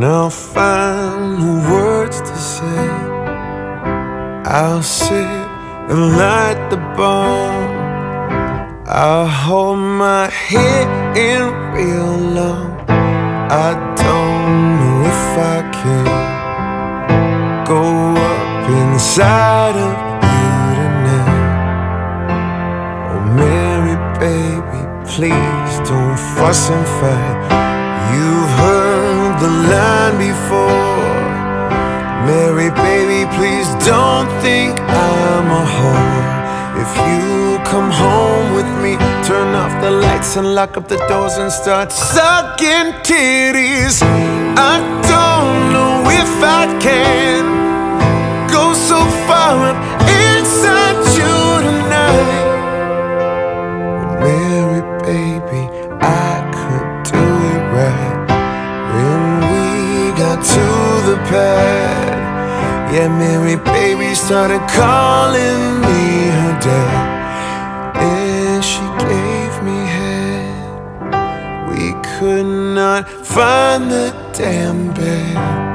Now find the words to say. I'll sit and light the bomb. I'll hold my head in real low. I don't know if I can go up inside of you tonight. Oh Mary, baby, please don't fuss and fight. You've heard the line before. Mary, baby, please don't think I'm a whore. If you come home with me, turn off the lights and lock up the doors and start sucking titties. I don't know if I can go so far up inside you tonight. Mary, baby, I could do it right. When we got to the pad, yeah, Mary, baby started calling me her dad, and she gave me head. We could not find the damn bed.